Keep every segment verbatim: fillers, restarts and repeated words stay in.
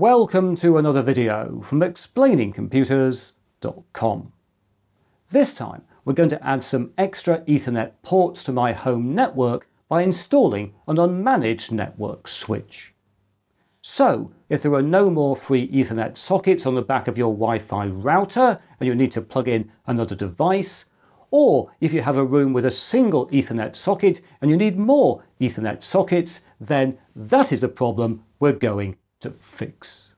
Welcome to another video from explaining computers dot com. This time we're going to add some extra Ethernet ports to my home network by installing an unmanaged network switch. So, if there are no more free Ethernet sockets on the back of your Wi-Fi router and you need to plug in another device, or if you have a room with a single Ethernet socket and you need more Ethernet sockets, then that is the problem we're going to fix.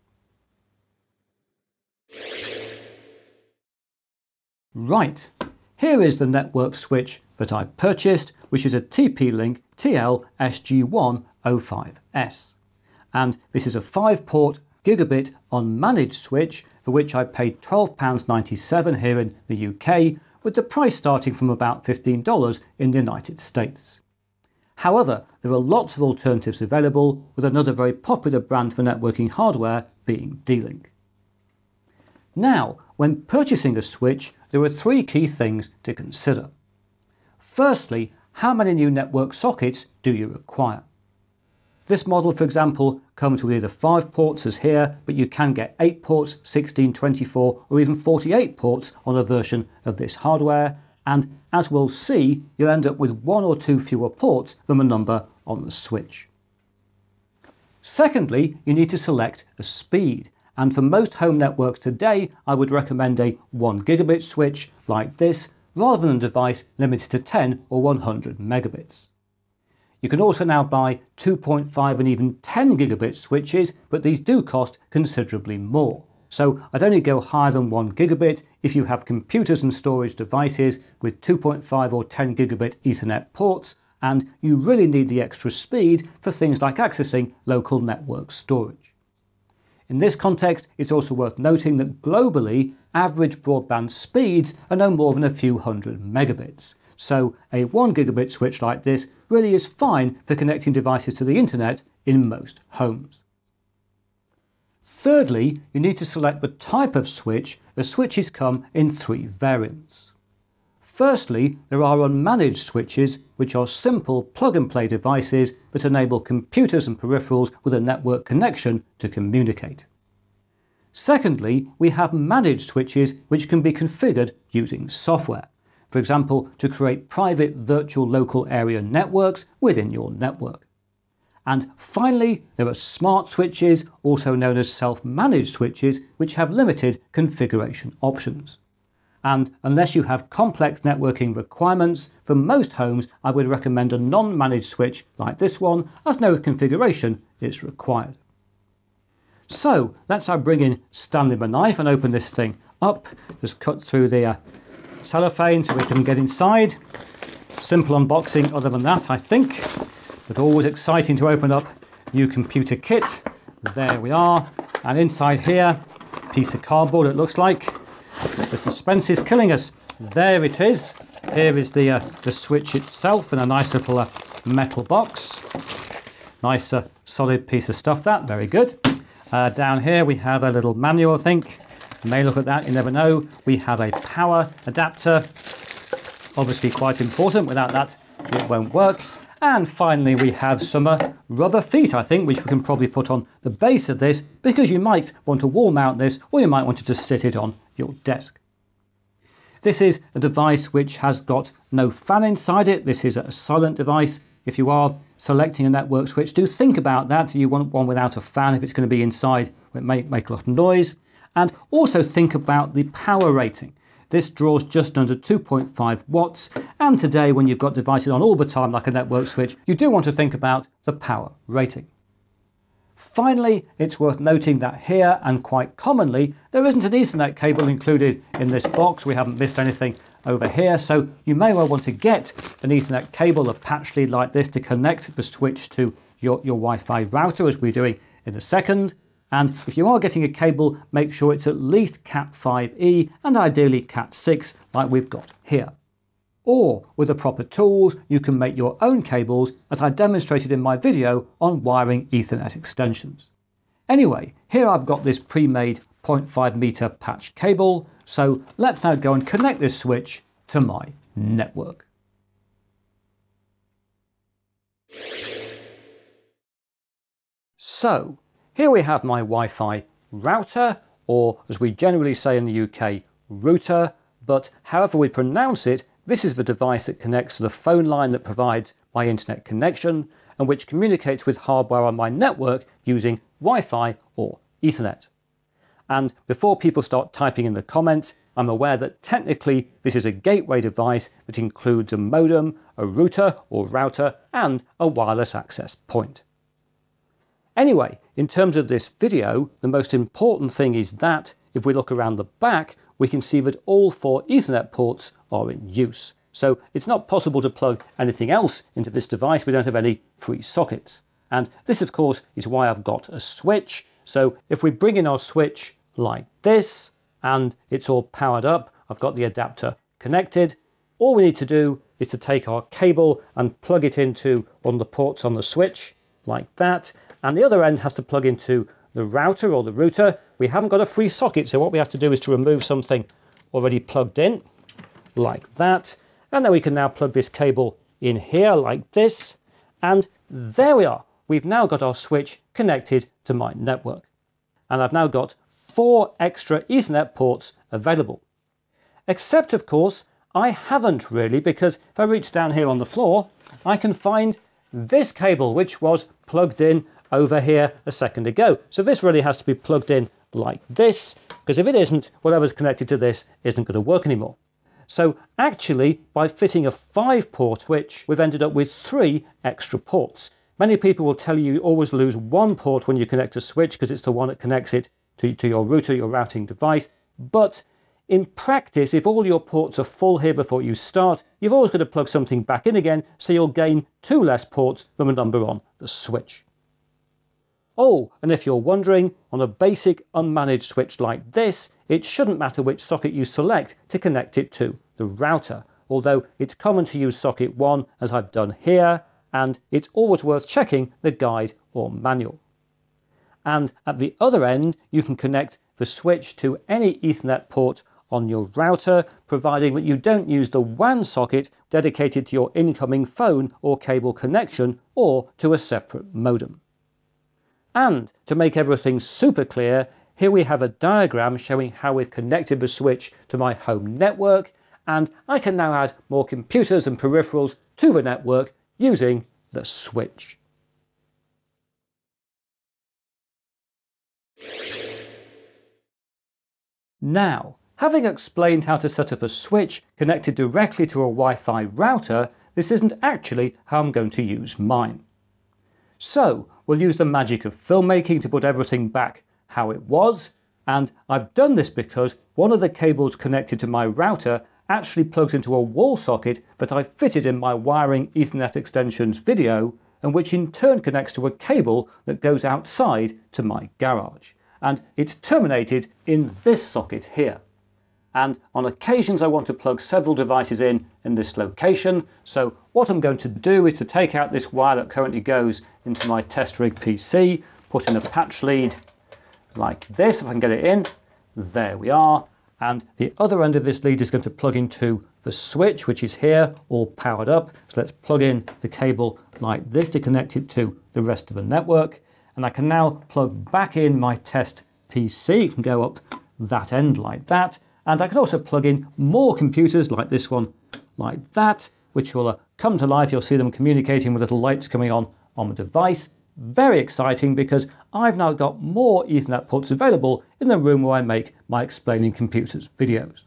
Right, here is the network switch that I purchased, which is a T P-Link T L S G one oh five S. And this is a five port gigabit unmanaged switch for which I paid twelve pounds ninety-seven here in the U K, with the price starting from about fifteen dollars in the United States. However, there are lots of alternatives available, with another very popular brand for networking hardware being D-Link. Now, when purchasing a switch, there are three key things to consider. Firstly, how many new network sockets do you require? This model, for example, comes with either five ports as here, but you can get eight ports, sixteen, twenty-four or even forty-eight ports on a version of this hardware, and as we'll see, you'll end up with one or two fewer ports than the number on the switch. Secondly, you need to select a speed, and for most home networks today I would recommend a one gigabit switch like this, rather than a device limited to ten or one hundred megabits. You can also now buy two point five and even ten gigabit switches, but these do cost considerably more. So I'd only go higher than one gigabit if you have computers and storage devices with two point five or ten gigabit Ethernet ports, and you really need the extra speed for things like accessing local network storage. In this context, it's also worth noting that globally, average broadband speeds are no more than a few hundred megabits. So a one gigabit switch like this really is fine for connecting devices to the internet in most homes. Thirdly, you need to select the type of switch, as switches come in three variants. Firstly, there are unmanaged switches, which are simple plug-and-play devices that enable computers and peripherals with a network connection to communicate. Secondly, we have managed switches, which can be configured using software. For example, to create private virtual local area networks within your network. And finally, there are smart switches, also known as self-managed switches, which have limited configuration options. And unless you have complex networking requirements, for most homes I would recommend a non-managed switch like this one, as no configuration is required. So let's now bring in Stanley my knife and open this thing up. Just cut through the uh, cellophane so we can get inside. Simple unboxing other than that, I think, but always exciting to open up new computer kit. There we are, and inside here, piece of cardboard it looks like. The suspense is killing us. There it is. Here is the, uh, the switch itself in a nice little uh, metal box. Nice uh, solid piece of stuff that, very good. Uh, down here we have a little manual, I think. You may look at that, you never know. We have a power adapter, obviously quite important, without that it won't work. And finally we have some uh, rubber feet, I think, which we can probably put on the base of this, because you might want to wall mount this, or you might want to just sit it on your desk. This is a device which has got no fan inside it. This is a silent device. If you are selecting a network switch, do think about that. You want one without a fan if it's going to be inside. It may make a lot of noise. And also think about the power rating. This draws just under two point five watts, and today when you've got devices on all the time like a network switch, you do want to think about the power rating. Finally, it's worth noting that here, and quite commonly, there isn't an Ethernet cable included in this box. We haven't missed anything over here, so you may well want to get an Ethernet cable, a patch lead like this, to connect the switch to your, your Wi-Fi router, as we're doing in a second. And if you are getting a cable, make sure it's at least cat five E and ideally cat six like we've got here. Or with the proper tools, you can make your own cables, as I demonstrated in my video on wiring Ethernet extensions. Anyway, here I've got this pre-made zero point five meter patch cable, so let's now go and connect this switch to my network. So, Here we have my Wi-Fi router, or as we generally say in the U K, router, but however we pronounce it, this is the device that connects to the phone line that provides my internet connection and which communicates with hardware on my network using Wi-Fi or Ethernet. And before people start typing in the comments, I'm aware that technically this is a gateway device that includes a modem, a router or router, and a wireless access point. Anyway, in terms of this video, the most important thing is that if we look around the back, we can see that all four Ethernet ports are in use. So it's not possible to plug anything else into this device. We don't have any free sockets. And this, of course, is why I've got a switch. So if we bring in our switch like this, and it's all powered up, I've got the adapter connected. All we need to do is to take our cable and plug it into one of the ports on the switch, like that. And the other end has to plug into the router or the router. We haven't got a free socket, so what we have to do is to remove something already plugged in, like that. And then we can now plug this cable in here, like this. And there we are. We've now got our switch connected to my network. And I've now got four extra Ethernet ports available. Except, of course, I haven't really, because if I reach down here on the floor, I can find this cable, which was plugged in over here a second ago. So this really has to be plugged in like this, because if it isn't, whatever's connected to this isn't going to work anymore. So actually, by fitting a five-port switch, we've ended up with three extra ports. Many people will tell you you always lose one port when you connect a switch because it's the one that connects it to, to your router, your routing device. But in practice, if all your ports are full here before you start, you've always got to plug something back in again, so you'll gain two less ports from a number on the switch. Oh, and if you're wondering, on a basic unmanaged switch like this, it shouldn't matter which socket you select to connect it to the router, although it's common to use socket one as I've done here, and it's always worth checking the guide or manual. And at the other end, you can connect the switch to any Ethernet port on your router, providing that you don't use the W A N socket dedicated to your incoming phone or cable connection or to a separate modem. And to make everything super clear, here we have a diagram showing how we've connected the switch to my home network, and I can now add more computers and peripherals to the network using the switch. Now, having explained how to set up a switch connected directly to a Wi-Fi router, this isn't actually how I'm going to use mine. So, we'll use the magic of filmmaking to put everything back how it was, and I've done this because one of the cables connected to my router actually plugs into a wall socket that I fitted in my wiring Ethernet extensions video, and which in turn connects to a cable that goes outside to my garage. And it's terminated in this socket here. And on occasions I want to plug several devices in in this location, so what I'm going to do is to take out this wire that currently goes into my test rig P C, put in a patch lead like this, if I can get it in, there we are. And the other end of this lead is going to plug into the switch, which is here, all powered up. So let's plug in the cable like this to connect it to the rest of the network. And I can now plug back in my test P C. It can go up that end like that. And I can also plug in more computers like this one, like that, which will come to life. You'll see them communicating with little lights coming on on the device. Very exciting, because I've now got more Ethernet ports available in the room where I make my Explaining Computers videos.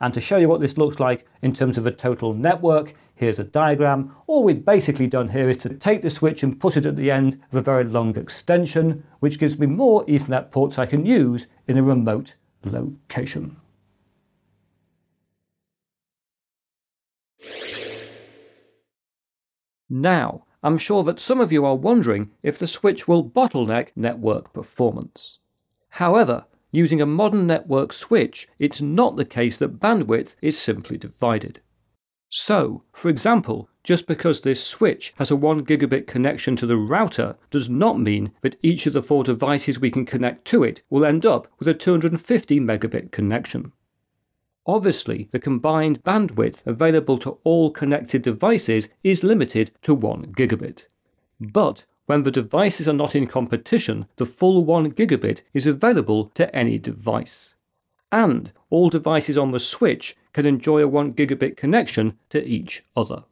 And to show you what this looks like in terms of a total network, here's a diagram. All we've basically done here is to take the switch and put it at the end of a very long extension, which gives me more Ethernet ports I can use in a remote location. Now, I'm sure that some of you are wondering if the switch will bottleneck network performance. However, using a modern network switch, it's not the case that bandwidth is simply divided. So, for example, just because this switch has a one gigabit connection to the router does not mean that each of the four devices we can connect to it will end up with a two hundred fifty megabit connection. Obviously, the combined bandwidth available to all connected devices is limited to one gigabit. But When the devices are not in competition, the full one gigabit is available to any device. And all devices on the switch can enjoy a one gigabit connection to each other.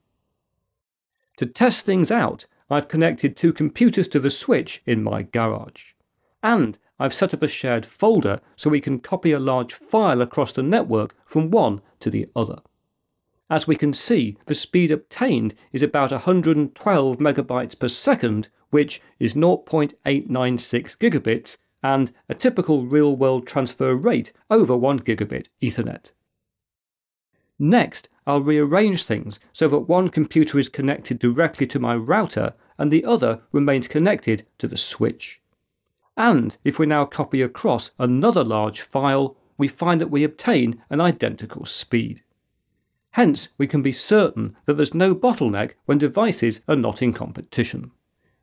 To test things out, I've connected two computers to the switch in my garage. And I've set up a shared folder so we can copy a large file across the network from one to the other. As we can see, the speed obtained is about one hundred twelve megabytes per second, which is zero point eight nine six gigabits, and a typical real-world transfer rate over one gigabit Ethernet. Next, I'll rearrange things so that one computer is connected directly to my router and the other remains connected to the switch. And if we now copy across another large file, we find that we obtain an identical speed. Hence, we can be certain that there's no bottleneck when devices are not in competition.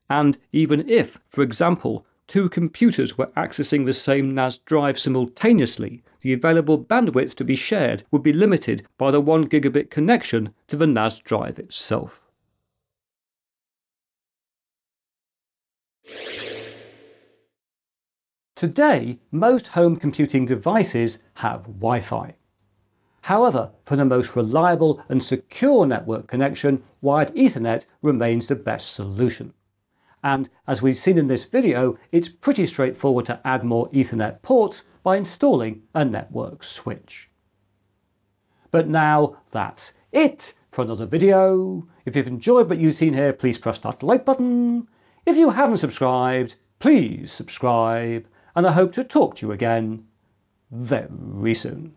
And even if, for example, two computers were accessing the same N A S drive simultaneously, the available bandwidth to be shared would be limited by the one gigabit connection to the N A S drive itself. Today, most home computing devices have Wi-Fi. However, for the most reliable and secure network connection, wired Ethernet remains the best solution. And as we've seen in this video, it's pretty straightforward to add more Ethernet ports by installing a network switch. But now that's it for another video. If you've enjoyed what you've seen here, please press that like button. If you haven't subscribed, please subscribe. And I hope to talk to you again very soon.